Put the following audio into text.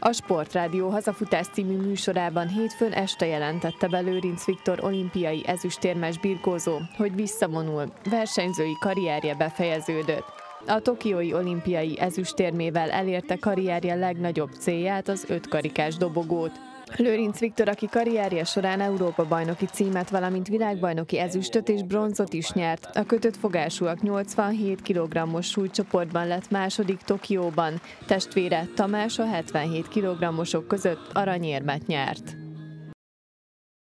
A Sportrádió Hazafutás című műsorában hétfőn este jelentette be Lőrincz Viktor olimpiai ezüstérmes birkózó, hogy visszavonul, versenyzői karrierje befejeződött. A tokiói olimpiai ezüstérmével elérte karrierje legnagyobb célját, az ötkarikás dobogót. Lőrincz Viktor, aki karrierje során Európa-bajnoki címet, valamint világbajnoki ezüstöt és bronzot is nyert, a kötött fogásúak 87 kg-os súlycsoportban lett második Tokióban, testvére Tamás a 77 kg-osok között aranyérmet nyert.